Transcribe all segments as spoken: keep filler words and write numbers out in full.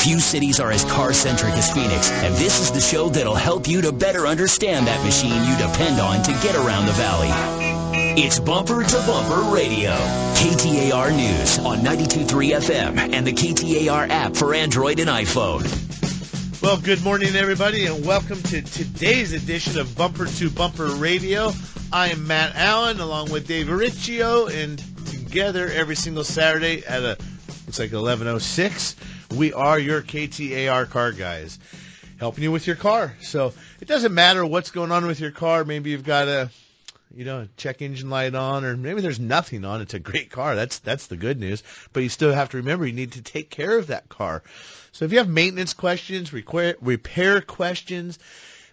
Few cities are as car-centric as Phoenix, and this is the show that'll help you to better understand that machine you depend on to get around the valley. It's Bumper to Bumper Radio. K T A R News on ninety-two point three F M and the K T A R app for Android and iPhone. Well, good morning, everybody, and welcome to today's edition of Bumper to Bumper Radio. I am Matt Allen, along with Dave Riccio, and together every single Saturday at a looks like eleven oh six, we are your K T A R car guys, helping you with your car. So it doesn't matter what's going on with your car. Maybe you've got a, you know, a check engine light on, or maybe there's nothing on. It's a great car. That's that's the good news. But you still have to remember you need to take care of that car. So if you have maintenance questions, require, repair questions,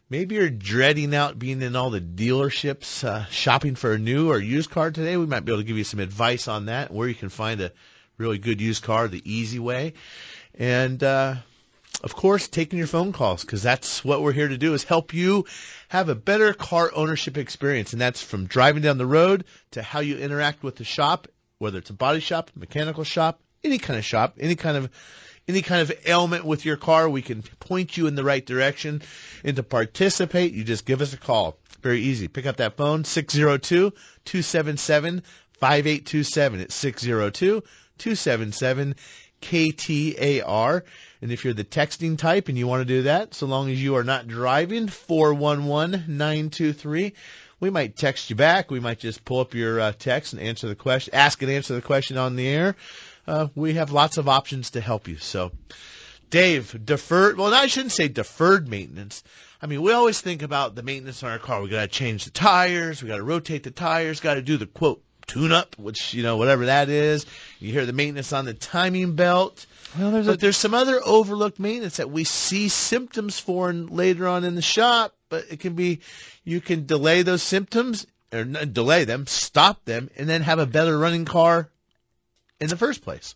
maybe you're dreading out being in all the dealerships, uh, shopping for a new or used car today, we might be able to give you some advice on that, where you can find a really good used car the easy way. And, uh, of course, taking your phone calls, because that's what we're here to do, is help you have a better car ownership experience. And that's from driving down the road to how you interact with the shop, whether it's a body shop, mechanical shop, any kind of shop, any kind of any kind of ailment with your car. We can point you in the right direction. And to participate, you just give us a call. Very easy. Pick up that phone, six oh two, two seven seven, five eight two seven. It's six oh two, two seven seven, K T A R. And if you're the texting type and you want to do that, so long as you are not driving, four one one, nine two three. We might text you back. We might just pull up your uh, text and answer the question, ask and answer the question on the air. Uh, we have lots of options to help you. So, Dave, deferred, well, I shouldn't say deferred maintenance. I mean, we always think about the maintenance on our car. We got to change the tires. We got to rotate the tires. Got to do the, quote, tune-up, which, you know, whatever that is. You hear the maintenance on the timing belt. Well, there's but a, there's some other overlooked maintenance that we see symptoms for later on in the shop, but it can be you can delay those symptoms, or delay them, stop them, and then have a better running car in the first place.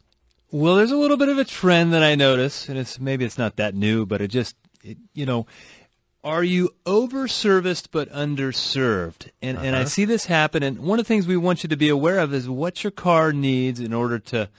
Well, there's a little bit of a trend that I notice, and it's maybe it's not that new, but it just, it, you know, are you over-serviced but underserved? And uh-huh. and I see this happen, and one of the things we want you to be aware of is what your car needs in order to,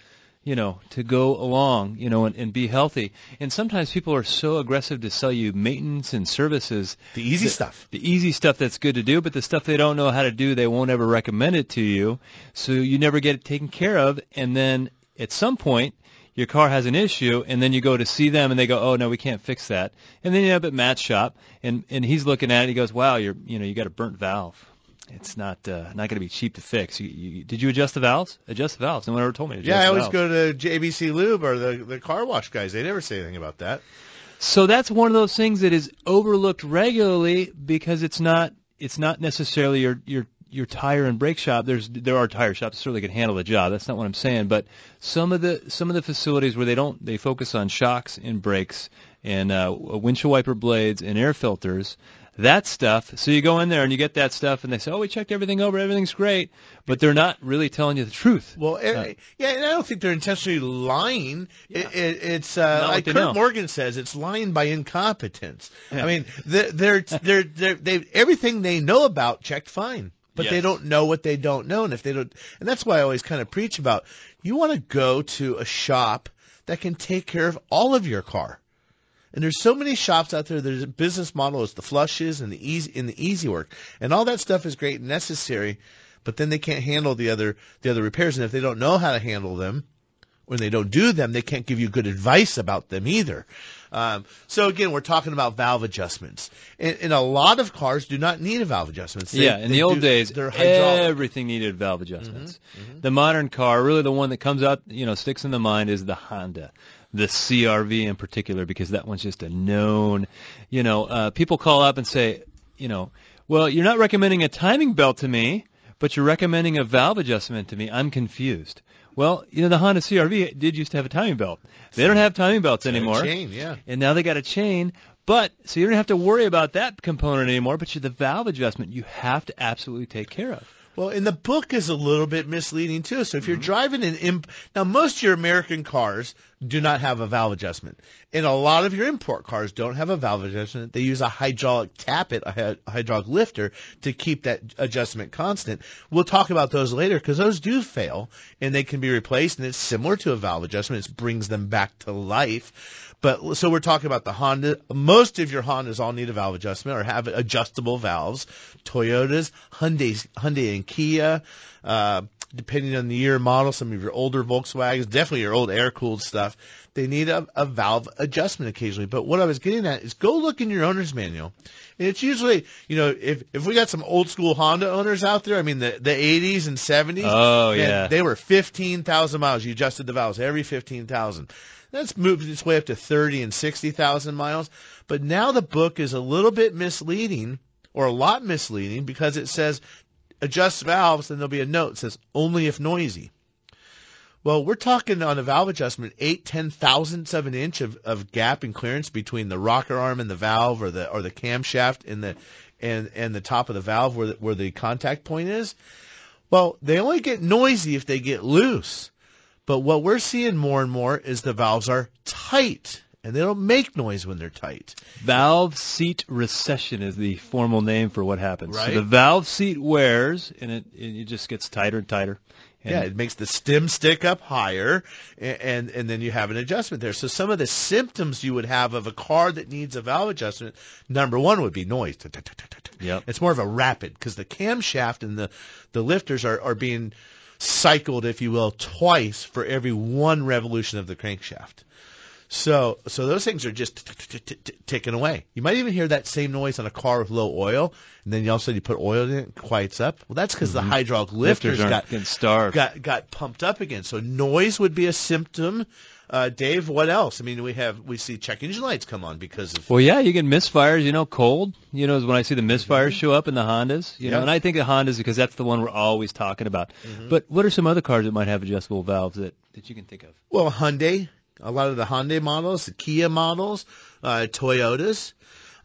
you know, to go along, you know, and, and be healthy. And sometimes people are so aggressive to sell you maintenance and services. The easy that, stuff. The easy stuff that's good to do, but the stuff they don't know how to do, they won't ever recommend it to you. So you never get it taken care of. And then at some point, your car has an issue, and then you go to see them, and they go, "Oh no, we can't fix that." And then you end up at Matt's shop, and, and he's looking at it. He goes, "Wow, you're you know you got a burnt valve. It's not uh, not going to be cheap to fix. You, you, did you adjust the valves? Adjust the valves. No one ever told me to adjust." Yeah, I the always valves. Go to J B C Lube or the the car wash guys. They never say anything about that. So that's one of those things that is overlooked regularly because it's not it's not necessarily your your. your tire and brake shop. There's there are tire shops that certainly can handle the job. That's not what I'm saying, but some of the some of the facilities where they don't they focus on shocks and brakes and uh, windshield wiper blades and air filters, that stuff. So you go in there and you get that stuff, and they say, "Oh, we checked everything over. Everything's great," but they're not really telling you the truth. Well, it, uh, yeah, and I don't think they're intentionally lying. Yeah. It, it, it's uh, like Kurt know. Morgan says, it's lying by incompetence. Yeah. I mean, they're they're they're, they're they everything they know about checked fine. But yes. They don't know what they don't know, and if they don't, and that's why I always kind of preach about you want to go to a shop that can take care of all of your car. And there's so many shops out there. There's a business model is the flushes and the easy in the easy work, and all that stuff is great and necessary, but then they can't handle the other the other repairs, and if they don't know how to handle them, when they don't do them, they can't give you good advice about them either. Um, so, again, we're talking about valve adjustments. And, and a lot of cars do not need a valve adjustment. They, yeah, in the old do, days, everything needed valve adjustments. Mm-hmm, mm-hmm. The modern car, really the one that comes out, you know, sticks in the mind is the Honda, the C R V in particular, because that one's just a known, you know, uh, people call up and say, you know, well, you're not recommending a timing belt to me, but you're recommending a valve adjustment to me. I'm confused. Well, you know, the Honda C R V did used to have a timing belt. They don't have timing belts anymore. And a chain, yeah. And now they got a chain. But so you don't have to worry about that component anymore, but the valve adjustment you have to absolutely take care of. Well, and the book is a little bit misleading, too. So if you're mm-hmm. driving an imp – now, most of your American cars do not have a valve adjustment. And a lot of your import cars don't have a valve adjustment. They use a hydraulic tappet, a hydraulic lifter, to keep that adjustment constant. We'll talk about those later because those do fail and they can be replaced, and it's similar to a valve adjustment. It brings them back to life. But so we're talking about the Honda. Most of your Hondas all need a valve adjustment or have adjustable valves. Toyotas, Hyundai, Hyundai and Kia, uh, depending on the year model, some of your older Volkswagens, definitely your old air-cooled stuff, they need a, a valve adjustment occasionally. But what I was getting at is go look in your owner's manual. And it's usually, you know, if, if we got some old-school Honda owners out there, I mean, the, the eighties and seventies, oh, yeah. they were fifteen thousand miles. You adjusted the valves every fifteen thousand. That's moved its way up to thirty and sixty thousand miles. But now the book is a little bit misleading, or a lot misleading, because it says – adjust valves, then there'll be a note that says only if noisy. Well, we're talking on a valve adjustment, eight, ten thousandths of an inch of, of gap and clearance between the rocker arm and the valve, or the or the camshaft and the and and the top of the valve where the, where the contact point is. Well, they only get noisy if they get loose. But what we're seeing more and more is the valves are tight. And they don't make noise when they're tight. Valve seat recession is the formal name for what happens. Right? So the valve seat wears, and it, it just gets tighter and tighter. And yeah, it makes the stem stick up higher, and, and, and then you have an adjustment there. So some of the symptoms you would have of a car that needs a valve adjustment, number one would be noise. Yep. It's more of a rapid because the camshaft and the, the lifters are, are being cycled, if you will, twice for every one revolution of the crankshaft. So so those things are just t- t- t- taken away. You might even hear that same noise on a car with low oil, and then all of a sudden you put oil in it and it quiets up. Well, that's because mm-hmm. the hydraulic lifters, lifters got, got got pumped up again. So noise would be a symptom. Uh, Dave, what else? I mean, we have we see check engine lights come on because of... Well, yeah, you get misfires, you know, cold. You know, is when I see the misfires show up in the Hondas. You yeah. know, and I think of Hondas because that's the one we're always talking about. Mm-hmm. But what are some other cars that might have adjustable valves that, that you can think of? Well, Hyundai. A lot of the Hyundai models, the Kia models, uh, Toyotas,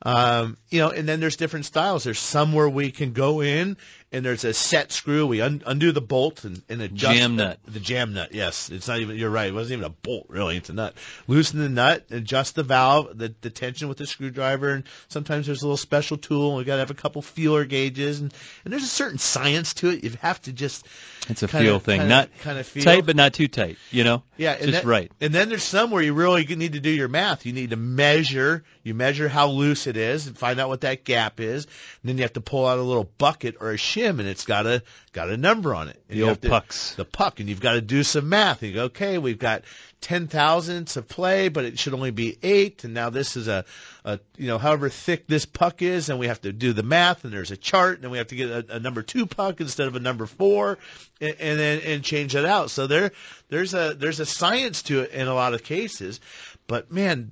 um, you know, and then there's different styles. There's some where we can go in and there's a set screw. We un- undo the bolt and, and adjust jam nut. The, the jam nut. Yes, it's not even. You're right. It wasn't even a bolt really. It's a nut. Loosen the nut, adjust the valve, the, the tension with the screwdriver, and sometimes there's a little special tool. And we got to have a couple feeler gauges, and, and there's a certain science to it. You have to just. It's a kinda, feel thing, kinda, not kinda feel. Tight, but not too tight. You know, yeah, and just that, right. And then there's some where you really need to do your math. You need to measure. You measure how loose it is and find out what that gap is. And then you have to pull out a little bucket or a shim, and it's got a got a number on it. And the old to, pucks, the puck, and you've got to do some math. And you go, okay, we've got ten thousandths of play, but it should only be eight. And now this is a, a, you know, however thick this puck is, and we have to do the math. And there's a chart, and then we have to get a, a number two puck instead of a number four, and, and then and change it out. So there, there's a there's a science to it in a lot of cases, but man.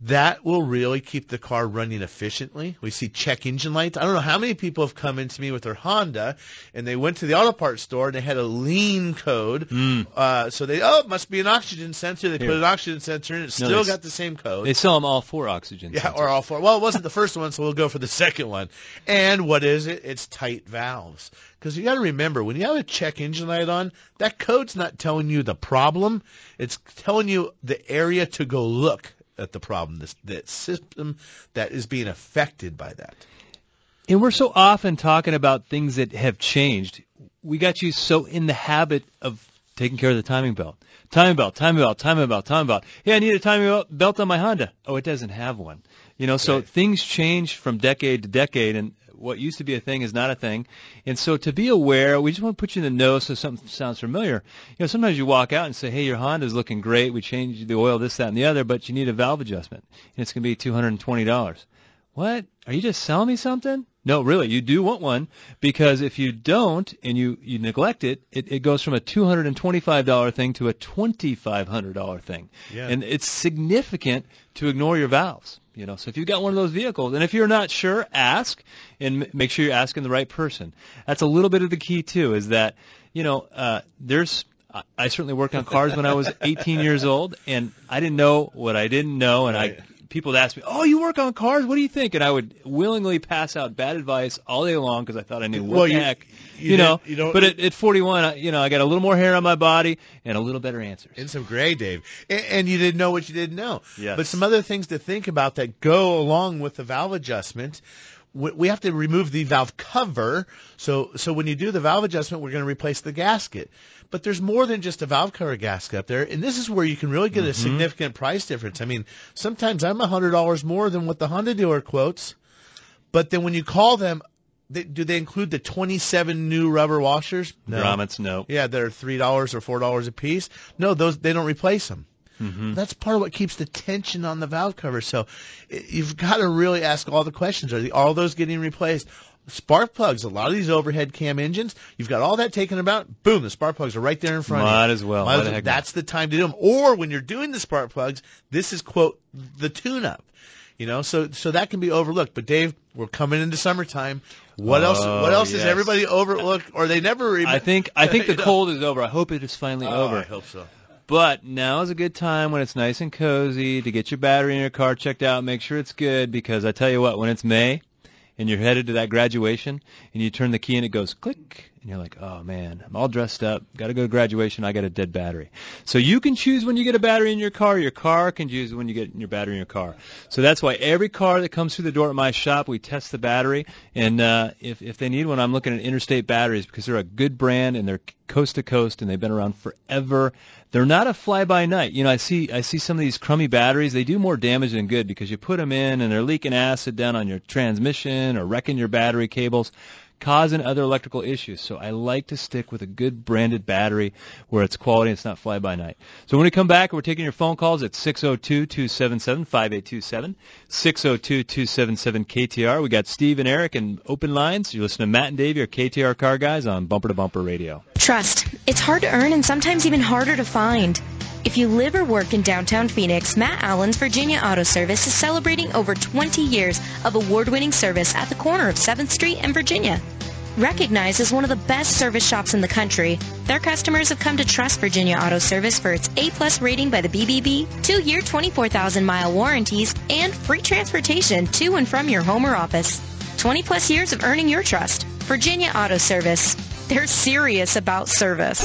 That will really keep the car running efficiently. We see check engine lights. I don't know how many people have come into me with their Honda, and they went to the auto parts store, and they had a lean code. Mm. Uh, so they, oh, it must be an oxygen sensor. They Here. put an oxygen sensor in. It still no, got the same code. They sell them all four oxygen yeah, sensors. Yeah, or all four. Well, it wasn't the first one, so we'll go for the second one. And what is it? It's tight valves. Because you got to remember, when you have a check engine light on, that code's not telling you the problem. It's telling you the area to go look at the problem, this, that system that is being affected by that. And we're so often talking about things that have changed. We got you so in the habit of taking care of the timing belt. Timing belt, timing belt, timing belt, timing belt. Yeah, I need a timing belt on my Honda. Oh, it doesn't have one. You know, so right. Things change from decade to decade, and what used to be a thing is not a thing. And so to be aware, we just want to put you in the know so something sounds familiar. You know, sometimes you walk out and say, hey, your Honda's looking great. We changed the oil, this, that, and the other, but you need a valve adjustment, and it's going to be two hundred twenty dollars. What? Are you just selling me something? No, really, you do want one, because if you don't and you, you neglect it, it, it goes from a two hundred twenty-five dollars thing to a two thousand five hundred dollars thing. Yeah. And it's significant to ignore your valves. You know, so if you've got one of those vehicles, and if you're not sure, ask, and m- make sure you're asking the right person. That's a little bit of the key, too, is that, you know, uh, there's – I certainly worked on cars when I was eighteen years old, and I didn't know what I didn't know, and right. I people would ask me, oh, you work on cars? What do you think? And I would willingly pass out bad advice all day long because I thought I knew what well, the heck – You, you know, you but at, at forty-one, you know, I got a little more hair on my body and a little better answers. And some gray, Dave. And, and you didn't know what you didn't know. Yes. But some other things to think about that go along with the valve adjustment. We have to remove the valve cover. So so when you do the valve adjustment, we're going to replace the gasket. But there's more than just a valve cover gasket up there. And this is where you can really get a mm-hmm. significant price difference. I mean, sometimes I'm one hundred dollars more than what the Honda dealer quotes. But then when you call them, they, do they include the twenty-seven new rubber washers? No. Grommets, no. Yeah, they're three dollars or four dollars a piece. No, those they don't replace them. Mm-hmm. That's part of what keeps the tension on the valve cover. So you've got to really ask all the questions. Are all those getting replaced? Spark plugs, a lot of these overhead cam engines, you've got all that taken about, boom, the spark plugs are right there in front of you. Might as well. Might as well. That's the time to do them. Or when you're doing the spark plugs, this is, quote, the tune-up. You know, so so that can be overlooked. But, Dave, we're coming into summertime. What oh, else What else yes. is everybody overlooked or they never remember? I think, I think the cold know? is over. I hope it is finally oh, over. I hope so. But now is a good time when it's nice and cozy to get your battery in your car checked out, make sure it's good, because I tell you what, when it's May and you're headed to that graduation and you turn the key and it goes click and you're like, oh, man, I'm all dressed up. Got to go to graduation. I got a dead battery. So you can choose when you get a battery in your car. Your car can choose when you get your battery in your car. So that's why every car that comes through the door at my shop, we test the battery. And uh, if, if they need one, I'm looking at Interstate batteries because they're a good brand and they're coast to coast and they've been around forever. They're not a fly-by-night. You know, I see I see some of these crummy batteries. They do more damage than good because you put them in and they're leaking acid down on your transmission or wrecking your battery cables, causing other electrical issues. So I like to stick with a good branded battery where it's quality and it's not fly-by-night. So when we come back, we're taking your phone calls at six oh two, two seven seven, five eight two seven, six oh two, two seven seven, K T R. We got Steve and Eric in open lines. You listen to Matt and Dave, your K T R Car Guys on Bumper to Bumper Radio. Trust. It's hard to earn and sometimes even harder to find. If you live or work in downtown Phoenix, Matt Allen's Virginia Auto Service is celebrating over twenty years of award-winning service at the corner of seventh street and Virginia. Recognized as one of the best service shops in the country, their customers have come to trust Virginia Auto Service for its A plus rating by the B B B, two-year twenty-four thousand mile warranties, and free transportation to and from your home or office. twenty plus years of earning your trust. Virginia Auto Service. They're serious about service.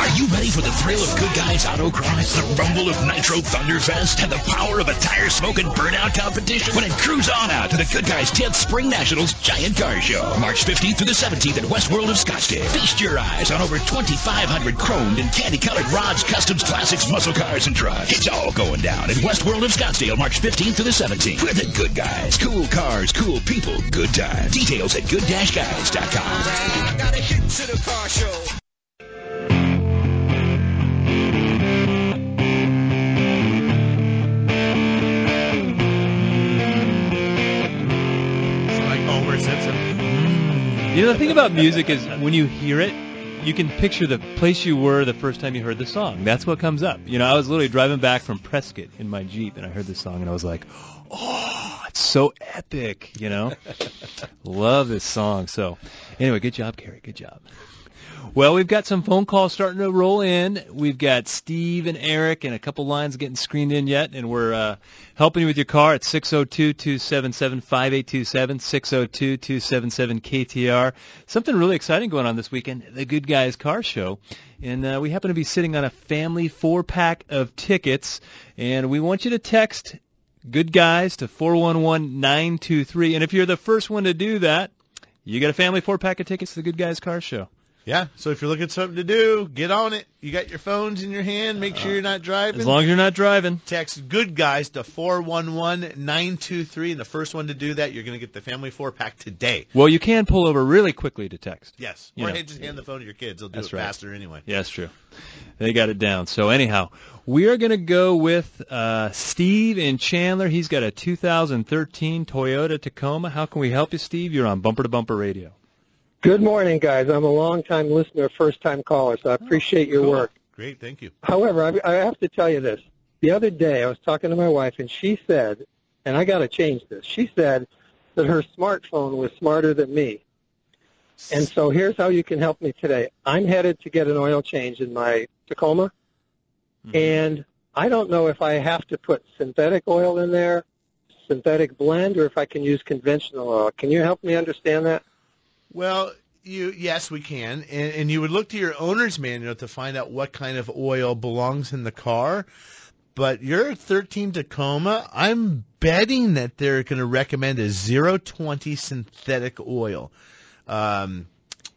Are you ready for the thrill of Good Guys Auto Cries, the rumble of Nitro Thunderfest, and the power of a tire smoke and burnout competition? When it cruise on out to the Good Guys tenth Spring Nationals Giant Car Show, March fifteenth through the seventeenth at Westworld of Scottsdale. Feast your eyes on over twenty-five hundred chromed and candy-colored rods, customs, classics, muscle cars, and trucks. It's all going down at Westworld of Scottsdale, March fifteenth through the seventeenth. We're the Good Guys. Cool cars, cool people, good time. Details at good dash guys dot com. I gotta get to the car show. You know, the thing about music is when you hear it, you can picture the place you were the first time you heard the song. That's what comes up. You know, I was literally driving back from Prescott in my Jeep, and I heard this song, and I was like, oh, it's so epic, you know. Love this song. So anyway, good job, Carrie. Good job. Well, we've got some phone calls starting to roll in. We've got Steve and Eric and a couple lines getting screened in yet, and we're uh, helping you with your car at six oh two, two seven seven, five eight two seven, six oh two, two seven seven, K T R. Something really exciting going on this weekend, the Good Guys Car Show. And uh, we happen to be sitting on a family four-pack of tickets, and we want you to text Good Guys to four one one, nine two three. And if you're the first one to do that, you get a family four-pack of tickets to the Good Guys Car Show. Yeah, so if you're looking for something to do, get on it. You got your phones in your hand. Make sure you're not driving. As long as you're not driving. Text Good Guys to four one one, nine two three, and the first one to do that, you're going to get the family four-pack today. Well, you can pull over really quickly to text. Yes, you or know. just hand the phone to your kids. They'll do That's it right. faster anyway. Yeah, that's true. They got it down. So anyhow, we are going to go with uh, Steve in Chandler. He's got a two thousand thirteen Toyota Tacoma. How can we help you, Steve? You're on Bumper to Bumper Radio. Good morning, guys. I'm a long-time listener, first-time caller, so I appreciate your cool. work. Great, thank you. However, I, I have to tell you this. The other day I was talking to my wife, and she said, and I got to change this, she said that her smartphone was smarter than me. And so here's how you can help me today. I'm headed to get an oil change in my Tacoma, mm-hmm. and I don't know if I have to put synthetic oil in there, synthetic blend, or if I can use conventional oil. Can you help me understand that? Well, You yes, we can. And, and you would look to your owner's manual to find out what kind of oil belongs in the car. But your thirteen Tacoma, I'm betting that they're going to recommend a zero twenty synthetic oil. Um,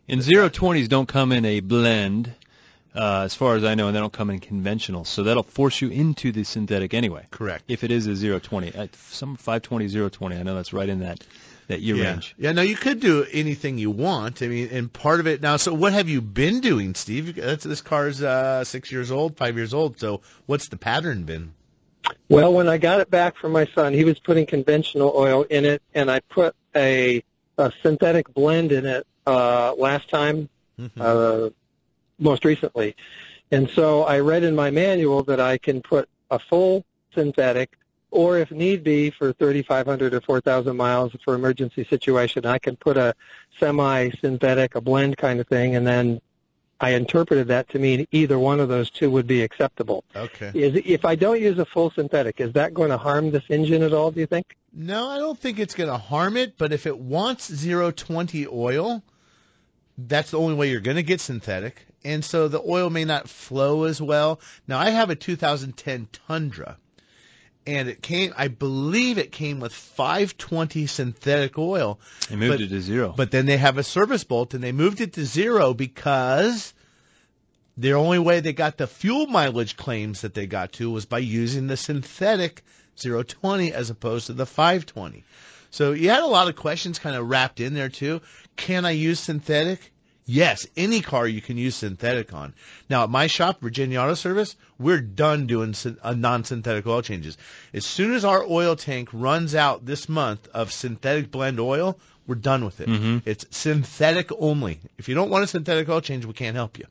and zero twenties don't come in a blend, uh, as far as I know, and they don't come in conventional. So that'll force you into the synthetic anyway. Correct. If it is a zero twenty. Uh, some five twenty, zero twenty, I know that's right in that. That year yeah. range. Yeah, no, you could do anything you want. I mean, and part of it now, so what have you been doing, Steve? That's, this car's uh, six years old, five years old, so what's the pattern been? Well, when I got it back from my son, he was putting conventional oil in it, and I put a, a synthetic blend in it uh, last time, mm-hmm. uh, most recently. And so I read in my manual that I can put a full synthetic, or if need be, for thirty-five hundred or four thousand miles for emergency situation, I can put a semi-synthetic, a blend kind of thing, and then I interpreted that to mean either one of those two would be acceptable. Okay. Is, if I don't use a full synthetic, is that going to harm this engine at all, do you think? No, I don't think it's going to harm it, but if it wants zero twenty oil, that's the only way you're going to get synthetic, and so the oil may not flow as well. Now, I have a two thousand ten Tundra. And it came, I believe it came with five twenty synthetic oil. They moved but, it to zero. But then they have a service bolt, and they moved it to zero because the only way they got the fuel mileage claims that they got to was by using the synthetic zero twenty as opposed to the five twenty. So you had a lot of questions kind of wrapped in there, too. Can I use synthetic? Yes, any car you can use synthetic on. Now, at my shop, Virginia Auto Service, we're done doing non-synthetic oil changes. As soon as our oil tank runs out this month of synthetic blend oil, we're done with it. Mm-hmm. It's synthetic only. If you don't want a synthetic oil change, we can't help you.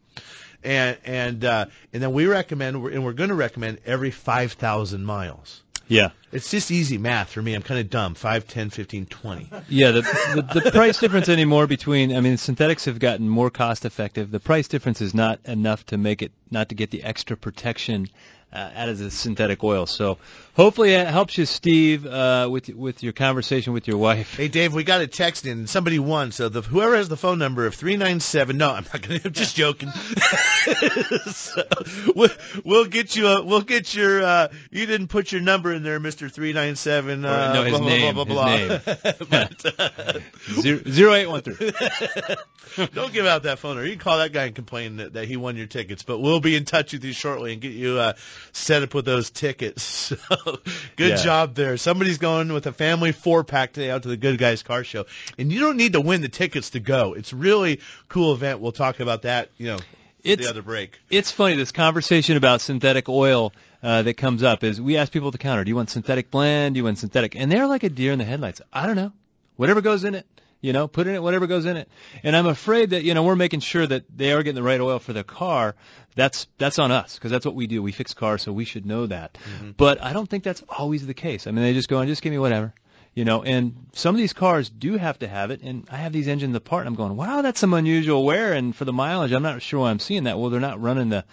And and uh, and then we recommend, and we're going to recommend every five thousand miles. Yeah. It's just easy math for me. I'm kind of dumb. five, ten, fifteen, twenty. Yeah, the, the the price difference anymore between, I mean, synthetics have gotten more cost effective. The price difference is not enough to make it, not to get the extra protection uh, out of the synthetic oil. So hopefully it helps you, Steve, uh, with with your conversation with your wife. Hey, Dave, we got a text in. Somebody won. So the, whoever has the phone number of three nine seven, no, I'm not going to, I'm just joking. So we'll, we'll get you a, we'll get your, uh, you didn't put your number in there, Mister three nine seven, uh, no, his blah, name, blah, blah, blah, blah, blah. His name. But, uh, zero eight one three. Don't give out that phone, or you can call that guy and complain that, that he won your tickets. But we'll be in touch with you shortly and get you uh, set up with those tickets. So good yeah. job there. Somebody's going with a family four-pack today out to the Good Guys Car Show. And you don't need to win the tickets to go. It's really cool event. We'll talk about that, you know, it's, the other break. It's funny, this conversation about synthetic oil uh, that comes up is we ask people at the counter, do you want synthetic blend, do you want synthetic? And they're like a deer in the headlights. I don't know. Whatever goes in it. You know, put in it whatever goes in it. And I'm afraid that, you know, we're making sure that they are getting the right oil for their car. That's that's on us because that's what we do. We fix cars, so we should know that. Mm-hmm. But I don't think that's always the case. I mean, they just go, and just give me whatever, you know. And some of these cars do have to have it. And I have these engines apart, and I'm going, wow, that's some unusual wear. And for the mileage, I'm not sure why I'm seeing that. Well, they're not running the...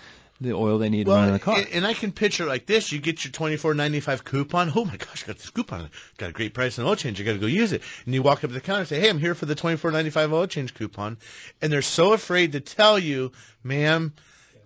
the oil they need well, to run in the car. And, and I can picture like this. You get your twenty-four ninety-five coupon. Oh, my gosh, I got this coupon. Got a great price on oil change. I got to go use it. And you walk up to the counter and say, hey, I'm here for the twenty-four ninety-five oil change coupon. And they're so afraid to tell you, ma'am,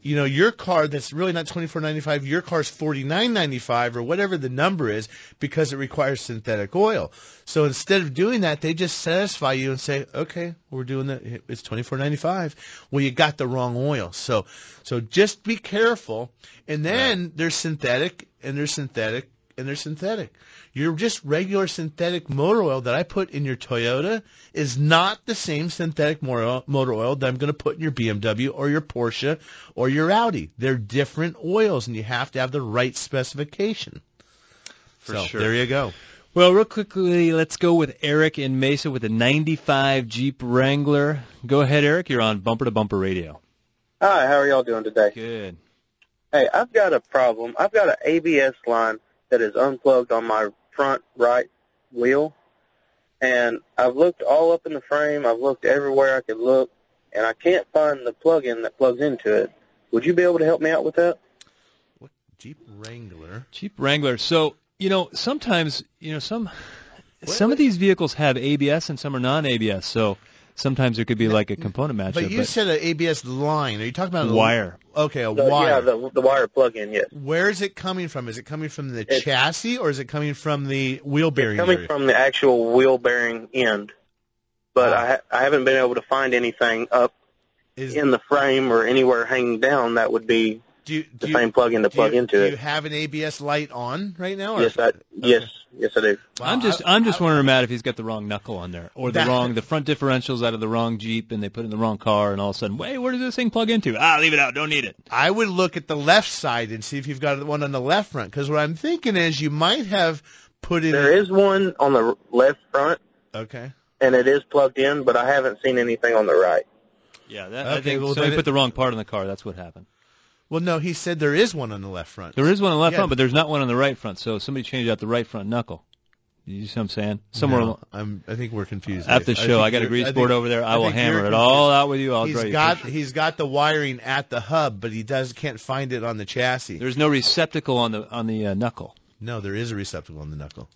you know, your car that's really not twenty-four ninety-five, your car's forty-nine ninety-five or whatever the number is because it requires synthetic oil. So instead of doing that, they just satisfy you and say, okay, we're doing that. It's twenty-four ninety-five. Well, you got the wrong oil. So so just be careful. And then right. There's synthetic and there's synthetic and there's synthetic. Your just regular synthetic motor oil that I put in your Toyota is not the same synthetic motor oil that I'm going to put in your B M W or your Porsche or your Audi. They're different oils, and you have to have the right specification. For so, sure. There you go. Well, real quickly, let's go with Eric in Mesa with a ninety-five Jeep Wrangler. Go ahead, Eric. You're on Bumper to Bumper Radio. Hi. How are y'all doing today? Good. Hey, I've got a problem. I've got an A B S line that is unplugged on my front right wheel, and I've looked all up in the frame. I've looked everywhere I could look, and I can't find the plug-in that plugs into it. Would you be able to help me out with that? What Jeep Wrangler? Jeep Wrangler. So, you know, sometimes, you know, some what? some of these vehicles have A B S and some are non-A B S. So sometimes there could be like a component matchup. But you but said an A B S line. Are you talking about a wire? L- okay, a the, wire. Yeah, the, the wire plug-in, yes. Where is it coming from? Is it coming from the it's, chassis or is it coming from the wheel bearing? It's coming area? From the actual wheel bearing end. But oh. I, ha- I haven't been able to find anything up is, in the frame or anywhere hanging down that would be do you, the do same you, plug-in to plug you, into do it. Do you have an A B S light on right now? Or? Yes, I, okay. yes, yes, I do. Wow, I'm just I, I'm just I, wondering, Matt, if he's got the wrong knuckle on there, or the that, wrong the front differential's out of the wrong Jeep, and they put in the wrong car, and all of a sudden, wait, where does this thing plug into? Ah, leave it out, don't need it. I would look at the left side and see if you've got one on the left front, because what I'm thinking is you might have put in. There a, is one on the left front. Okay. And it is plugged in, but I haven't seen anything on the right. Yeah, that, okay, I think well, so. They put it, the wrong part in the car. That's what happened. Well, no, he said there is one on the left front. There is one on the left yeah. front, but there's not one on the right front. So somebody changed out the right front knuckle. You see what I'm saying? Somewhere. No, I'm, I think we're confused. After the show, I, I got a grease board over there. I, I will hammer it all out with you. I'll he's got you. He's got the wiring at the hub, but he does can't find it on the chassis. There's no receptacle on the on the uh, knuckle. No, there is a receptacle on the knuckle.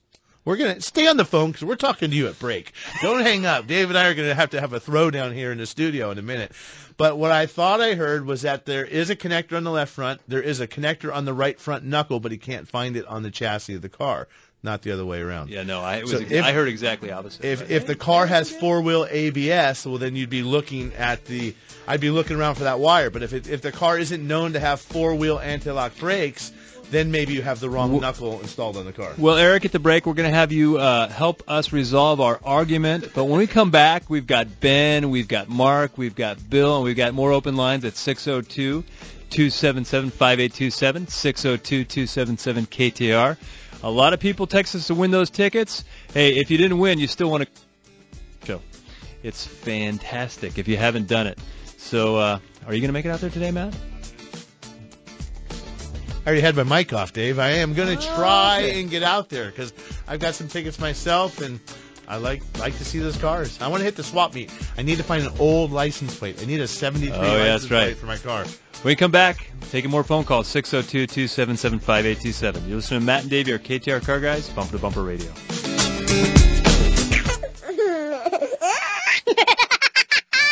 We're going to stay on the phone because we're talking to you at break. Don't hang up. Dave and I are going to have to have a throwdown here in the studio in a minute. But what I thought I heard was that there is a connector on the left front. There is a connector on the right front knuckle, but he can't find it on the chassis of the car, not the other way around. Yeah, no, I, it was so ex- if, I heard exactly opposite. If, right? if the car has four-wheel A B S, well, then you'd be looking at the – I'd be looking around for that wire. But if it, if the car isn't known to have four-wheel anti-lock brakes – then maybe you have the wrong knuckle installed on the car. Well, Eric, at the break, we're going to have you uh, help us resolve our argument. But when we come back, we've got Ben, we've got Mark, we've got Bill, and we've got more open lines at six oh two two seven seven five eight two seven, six oh two two seven seven K T R. A lot of people text us to win those tickets. Hey, if you didn't win, you still want to show. It's fantastic if you haven't done it. So uh, are you going to make it out there today, Matt? I already had my mic off, Dave. I am going to try okay. and get out there because I've got some tickets myself, and I like like to see those cars. I want to hit the swap meet. I need to find an old license plate. I need a seventy-three oh, license yeah, that's right. plate for my car. When you come back, taking more phone calls, six oh two two seven seven five eight two seven. You're listening to Matt and Dave, your K T R Car Guys, Bumper to Bumper Radio.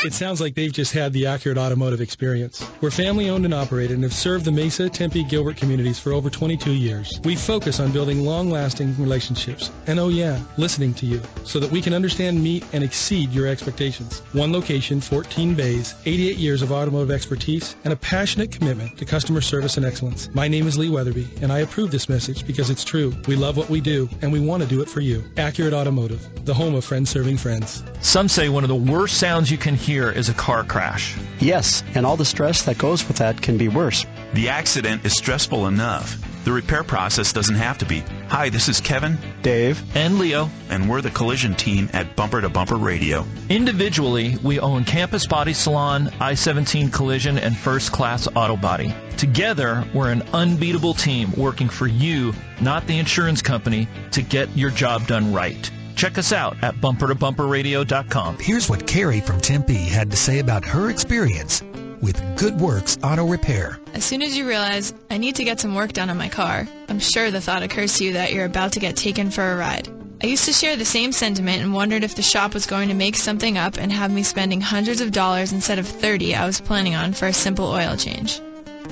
It sounds like they've just had the Accurate Automotive experience. We're family-owned and operated and have served the Mesa, Tempe, Gilbert communities for over twenty-two years. We focus on building long-lasting relationships and, oh yeah, listening to you so that we can understand, meet, and exceed your expectations. One location, fourteen bays, eighty-eight years of automotive expertise, and a passionate commitment to customer service and excellence. My name is Lee Weatherby, and I approve this message because it's true. We love what we do, and we want to do it for you. Accurate Automotive, the home of friends serving friends. Some say one of the worst sounds you can hear is a car crash. Yes, and all the stress that goes with that can be worse. The accident is stressful enough. The repair process doesn't have to be. Hi, this is Kevin, Dave, and Leo, and we're the collision team at Bumper to Bumper Radio. Individually, we own Campus Body Salon, I seventeen Collision, and First Class Auto Body. Together, we're an unbeatable team working for you, not the insurance company, to get your job done right. Check us out at bumper to bumper radio dot com. Here's what Carrie from Tempe had to say about her experience with Good Works Auto Repair. As soon as you realize, I need to get some work done on my car, I'm sure the thought occurs to you that you're about to get taken for a ride. I used to share the same sentiment and wondered if the shop was going to make something up and have me spending hundreds of dollars instead of thirty I was planning on for a simple oil change.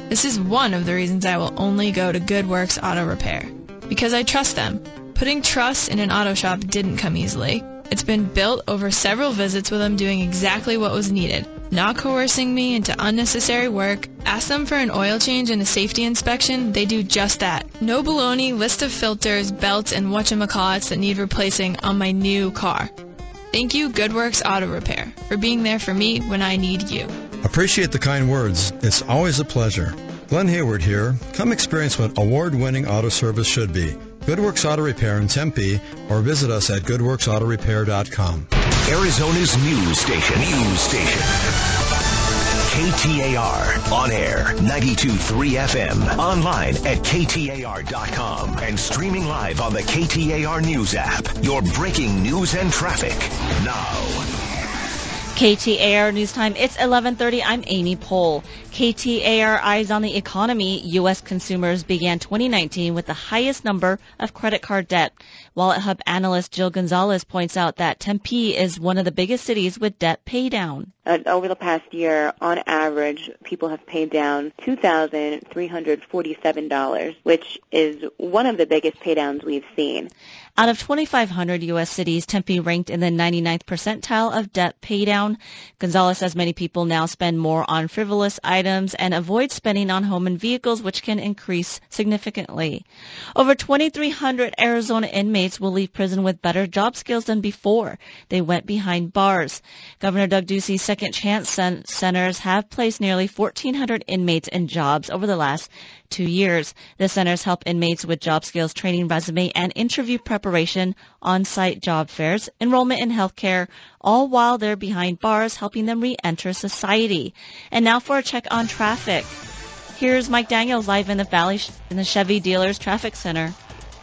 This is one of the reasons I will only go to Good Works Auto Repair, because I trust them. Putting trust in an auto shop didn't come easily. It's been built over several visits with them doing exactly what was needed, not coercing me into unnecessary work. Ask them for an oil change and a safety inspection, they do just that. No baloney list of filters, belts, and whatchamacallits that need replacing on my new car. Thank you, Good Works Auto Repair, for being there for me when I need you. Appreciate the kind words. It's always a pleasure. Glenn Hayward here. Come experience what award-winning auto service should be. Good Works Auto Repair in Tempe, or visit us at good works auto repair dot com. Arizona's news station. News station. K T A R. On air, ninety-two point three F M. Online at K T A R dot com. And streaming live on the K T A R News app. Your breaking news and traffic. Now. K T A R News Time. It's eleven thirty. I'm Amy Pohl. K T A R Eyes on the Economy, U S consumers began twenty nineteen with the highest number of credit card debt. Wallet Hub analyst Jill Gonzalez points out that Tempe is one of the biggest cities with debt paydown. Uh, over the past year, on average, people have paid down two thousand three hundred forty-seven dollars, which is one of the biggest paydowns we've seen. Out of twenty-five hundred U S cities, Tempe ranked in the ninety-ninth percentile of debt paydown. Gonzalez says many people now spend more on frivolous items and avoid spending on home and vehicles, which can increase significantly. Over twenty-three hundred Arizona inmates will leave prison with better job skills than before they went behind bars. Governor Doug Ducey's Second Chance Centers have placed nearly fourteen hundred inmates in jobs over the last two years. The centers help inmates with job skills training, resume, and interview preparation, on-site job fairs, enrollment in healthcare, all while they're behind bars, helping them re-enter society. And now for a check on traffic. Here's Mike Daniels live in the Valley in the Chevy Dealers Traffic Center.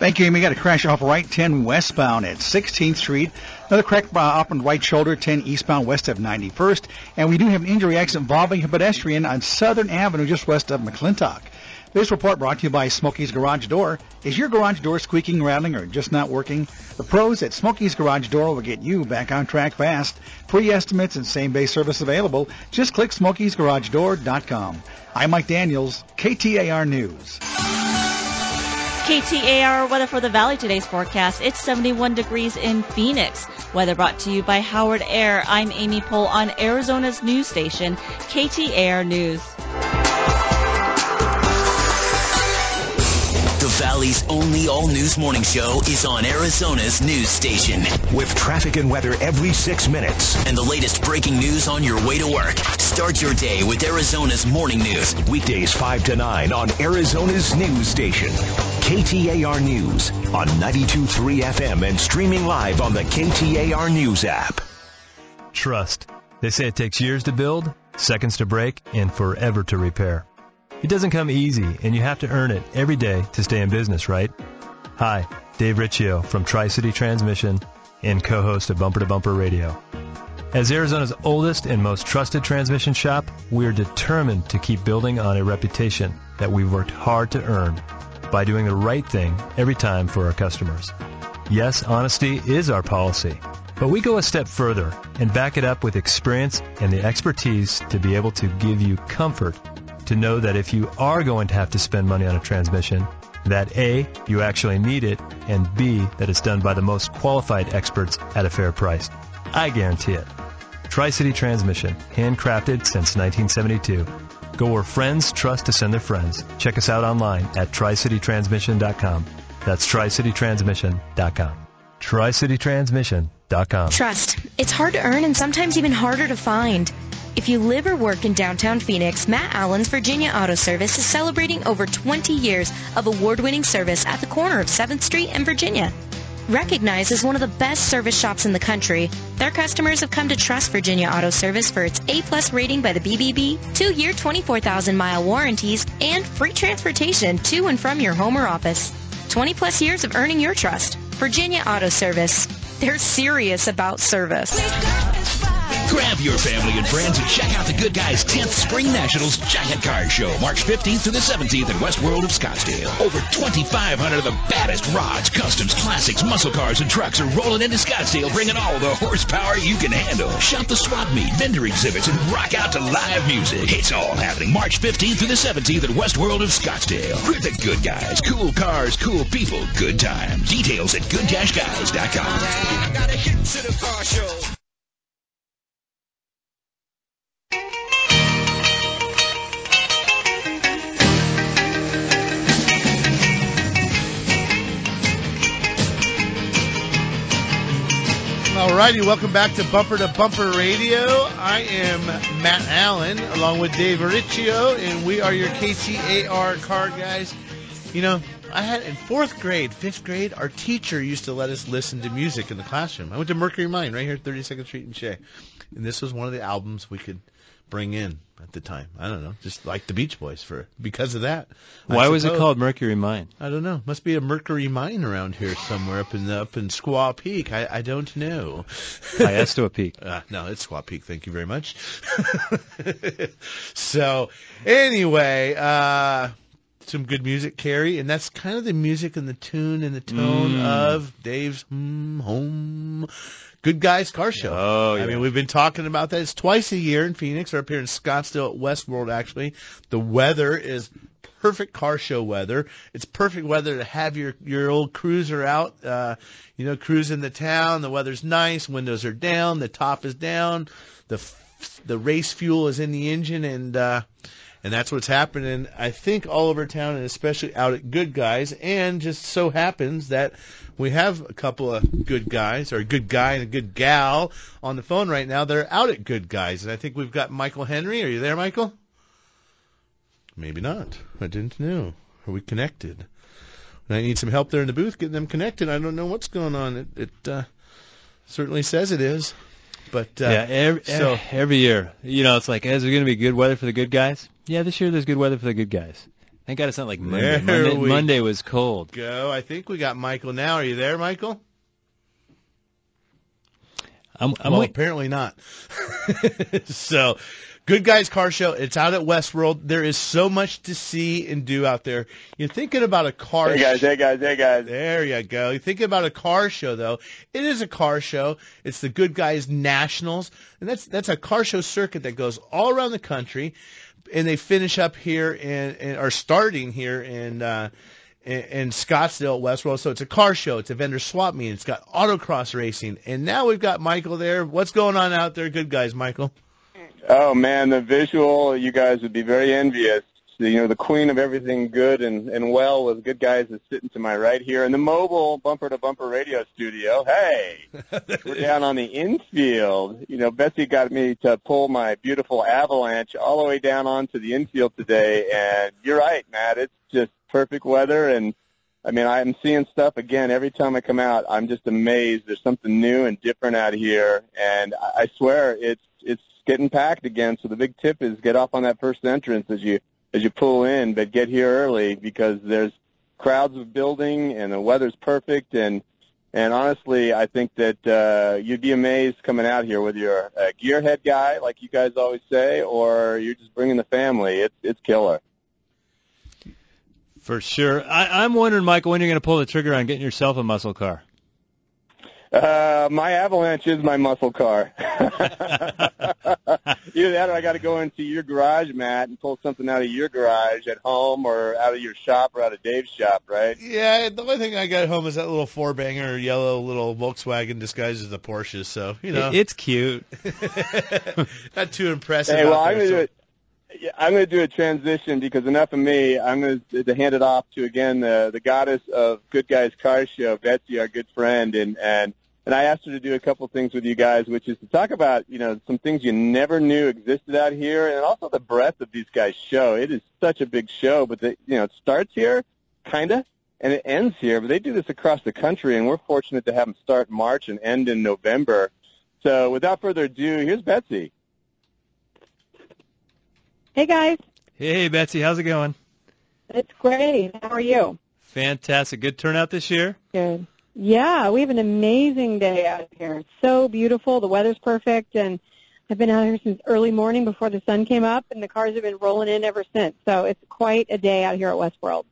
Thank you. We got a crash off right ten westbound at sixteenth Street. Another crack up on right shoulder ten eastbound west of ninety-first, and we do have an injury accident involving a pedestrian on Southern Avenue just west of McClintock. This report brought to you by Smokey's Garage Door. Is your garage door squeaking, rattling, or just not working? The pros at Smokey's Garage Door will get you back on track fast. Free estimates and same-day service available. Just click smokies garage door dot com. I'm Mike Daniels, K T A R News. K T A R weather for the Valley. Today's forecast, it's seventy-one degrees in Phoenix. Weather brought to you by Howard Air. I'm Amy Pohl on Arizona's news station, K T A R News. Valley's only all-news morning show is on Arizona's news station. With traffic and weather every six minutes. And the latest breaking news on your way to work. Start your day with Arizona's morning news. Weekdays five to nine on Arizona's news station. K T A R News on ninety-two point three F M and streaming live on the K T A R News app. Trust. They say it takes years to build, seconds to break, and forever to repair. It doesn't come easy, and you have to earn it every day to stay in business, right? Hi, Dave Riccio from Tri-City Transmission and co-host of Bumper to Bumper Radio. As Arizona's oldest and most trusted transmission shop, we are determined to keep building on a reputation that we've worked hard to earn by doing the right thing every time for our customers. Yes, honesty is our policy, but we go a step further and back it up with experience and the expertise to be able to give you comfort to know that if you are going to have to spend money on a transmission, that A, you actually need it, and B, that it's done by the most qualified experts at a fair price. I guarantee it. Tri-City Transmission, handcrafted since nineteen seventy-two. Go where friends trust to send their friends. Check us out online at tri city transmission dot com. That's tri city transmission dot com. tri city transmission dot com. Trust. It's hard to earn and sometimes even harder to find. If you live or work in downtown Phoenix, Matt Allen's Virginia Auto Service is celebrating over twenty years of award-winning service at the corner of seventh Street and Virginia. Recognized as one of the best service shops in the country, their customers have come to trust Virginia Auto Service for its A plus rating by the B B B, two-year twenty-four thousand mile warranties, and free transportation to and from your home or office. twenty-plus years of earning your trust. Virginia Auto Service. They're serious about service. Grab your family and friends and check out the Good Guys tenth Spring Nationals Giant Car Show, March fifteenth through the seventeenth at Westworld of Scottsdale. Over twenty-five hundred of the baddest rods, customs, classics, muscle cars, and trucks are rolling into Scottsdale, bringing all the horsepower you can handle. Shop the swap meet, vendor exhibits, and rock out to live music. It's all happening March fifteenth through the seventeenth at Westworld of Scottsdale. We're the Good Guys. Cool cars, cool people, good times. Details at good dash guys dot com. I gotta get to the car show. Alrighty, welcome back to Bumper to Bumper Radio. I am Matt Allen, along with Dave Riccio, and we are your K T A R car guys. You know, I had in fourth grade, fifth grade, our teacher used to let us listen to music in the classroom. I went to Mercury Mine right here at thirty-second Street and Shea, and this was one of the albums we could bring in. at the time. I don't know. Just like the Beach Boys for because of that. Why was it called Mercury Mine? I don't know. Must be a Mercury Mine around here somewhere up in the, up in Squaw Peak. I, I don't know. Hiasto Peak. Uh, no, it's Squaw Peak. Thank you very much. So anyway, uh, some good music, Carrie, and that's kind of the music and the tune and the tone mm. of Dave's mm, home. Good Guys Car Show. Oh, yeah. I mean, we've been talking about that. It's twice a year in Phoenix, or up here in Scottsdale at Westworld, actually. The weather is perfect car show weather. It's perfect weather to have your, your old cruiser out, uh, you know, cruising the town. The weather's nice. Windows are down. The top is down. The the race fuel is in the engine, and uh, and that's what's happening, I think, all over town, and especially out at Good Guys. And just so happens that we have a couple of good guys, or a good guy and a good gal, on the phone right now that are out at Good Guys. And I think we've got Michael Henry. Are you there, Michael? Maybe not. I didn't know. Are we connected? And I need some help there in the booth getting them connected. I don't know what's going on. It, it uh, certainly says it is. But uh, yeah, every, so. every year, you know, it's like, is there going to be good weather for the Good Guys? Yeah, this year there's good weather for the Good Guys. Thank God it's not like Monday. Monday, Monday was cold. Go. I think we got Michael now. Are you there, Michael? I'm, I'm well, like... apparently not. So, Good Guys Car Show. It's out at Westworld. There is so much to see and do out there. You're thinking about a car show. Hey, guys. Hey, guys. Hey, guys. There you go. You're thinking about a car show, though. It is a car show. It's the Good Guys Nationals. And that's that's a car show circuit that goes all around the country. And they finish up here and, and are starting here in uh, in, in Scottsdale at Westworld. So it's a car show. It's a vendor swap meet. It's got autocross racing. And now we've got Michael there. What's going on out there? Good Guys, Michael. Oh, man, the visual, you guys would be very envious. You know, the queen of everything good and, and well with Good Guys is sitting to my right here in the mobile Bumper to Bumper Radio studio. Hey, we're down on the infield. You know, Betsy got me to pull my beautiful Avalanche all the way down onto the infield today, and you're right, Matt. It's just perfect weather, and, I mean, I'm seeing stuff again every time I come out. I'm just amazed. There's something new and different out here, and I swear it's it's getting packed again, so the big tip is get off on that first entrance as you – as you pull in, but get here early because there's crowds building and the weather's perfect. And and honestly, I think that uh, you'd be amazed coming out here, whether you're a gearhead guy, like you guys always say, or you're just bringing the family. It's it's killer. For sure. I, I'm wondering, Michael, when you're going to pull the trigger on getting yourself a muscle car. Uh, my Avalanche is my muscle car. Either that or I got to go into your garage, Matt, and pull something out of your garage at home or out of your shop or out of Dave's shop, right? Yeah, the only thing I got at home is that little four-banger yellow little Volkswagen disguised as a Porsche, so, you know. It's cute. Not too impressive. Hey, well, I'm going to do it. Yeah, I'm going to do a transition because enough of me. I'm going to, to hand it off to, again, the, the goddess of Good Guys Car Show, Betsy, our good friend. And, and, and I asked her to do a couple things with you guys, which is to talk about, you know, some things you never knew existed out here and also the breadth of these guys' show. It is such a big show, but, the, you know, it starts here, kind of, and it ends here. But they do this across the country, and we're fortunate to have them start in March and end in November. So without further ado, here's Betsy. Hey, guys. Hey, Betsy. How's it going? It's great. How are you? Fantastic. Good turnout this year? Good. Yeah, we have an amazing day out here. It's so beautiful. The weather's perfect, and I've been out here since early morning before the sun came up, and the cars have been rolling in ever since. So it's quite a day out here at Westworld.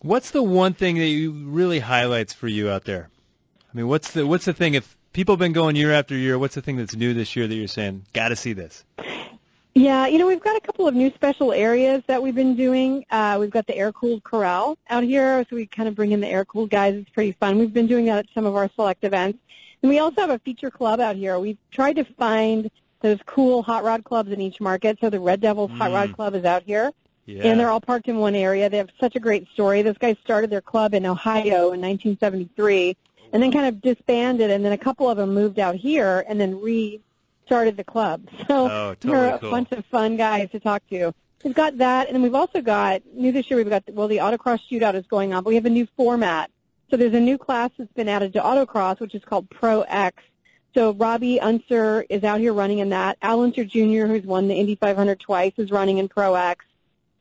What's the one thing that you really highlights for you out there? I mean, what's the what's the thing? If people have been going year after year, what's the thing that's new this year that you're saying, got to see this? Yeah, you know, we've got a couple of new special areas that we've been doing. Uh, we've got the air-cooled corral out here, so we kind of bring in the air-cooled guys. It's pretty fun. We've been doing that at some of our select events. And we also have a feature club out here. We've tried to find those cool hot rod clubs in each market, so the Red Devils mm. Hot Rod Club is out here. Yeah. And they're all parked in one area. They have such a great story. Those guys started their club in Ohio in nineteen seventy-three and then kind of disbanded, and then a couple of them moved out here and then re- started the club, so oh, totally we're a cool. bunch of fun guys to talk to. We've got that, and then we've also got new this year. We've got well, the autocross shootout is going on, but we have a new format. So there's a new class that's been added to autocross, which is called Pro X. So Robbie Unser is out here running in that. Al Unser Junior, who's won the Indy five hundred twice, is running in Pro X,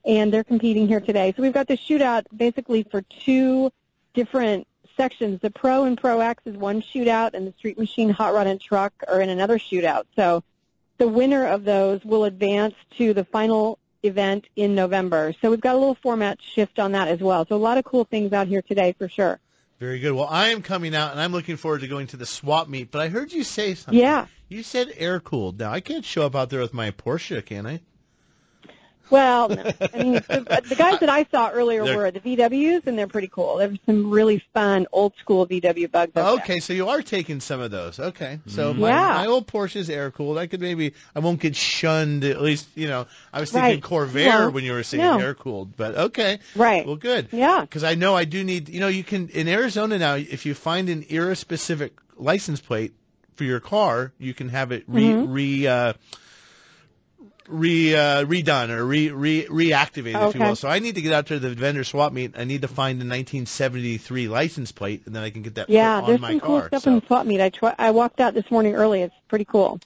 and they're competing here today. So we've got the shootout basically for two different sections. The Pro and Pro X is one shootout, and the Street Machine, Hot Rod, and Truck are in another shootout. So the winner of those will advance to the final event in November. So we've got a little format shift on that as well. So a lot of cool things out here today for sure. Very good. Well, I am coming out, and I'm looking forward to going to the swap meet. But I heard you say something. Yeah. You said air-cooled. Now, I can't show up out there with my Porsche, can I? Well, no. I mean, the, the guys that I saw earlier they're, were the V Ws, and they're pretty cool. There were some really fun, old-school V W bugs. Okay, there. So you are taking some of those. Okay. So mm-hmm. my, yeah. my old Porsche is air-cooled. I could maybe – I won't get shunned. At least, you know, I was thinking right. Corvair yeah. when you were saying no. air-cooled. But okay. Right. Well, good. Yeah. Because I know I do need – you know, you can – in Arizona now, if you find an era-specific license plate for your car, you can have it re mm-hmm. – re, uh, Re uh, redone or re re reactivated, okay. if you will. So I need to get out to the vendor swap meet. I need to find the nineteen seventy-three license plate, and then I can get that yeah, put on my car. Yeah, there's some cool stuff so. in the swap meet. I tw- I walked out this morning early. It's pretty cool.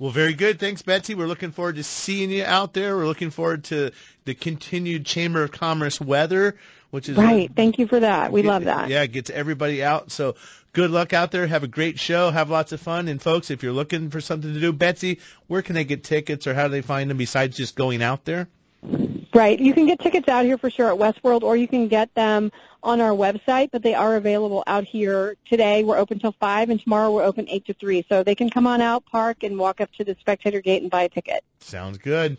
Well, very good. Thanks, Betsy. We're looking forward to seeing you out there. We're looking forward to the continued Chamber of Commerce weather, which is right. A, Thank you for that. We get, love that. Yeah, it gets everybody out. So. Good luck out there. Have a great show. Have lots of fun. And, folks, if you're looking for something to do, Betsy, where can they get tickets or how do they find them besides just going out there? Right. You can get tickets out here for sure at Westworld, or you can get them on our website, but they are available out here today. We're open till five, and tomorrow we're open eight to three. So they can come on out, park, and walk up to the spectator gate and buy a ticket. Sounds good.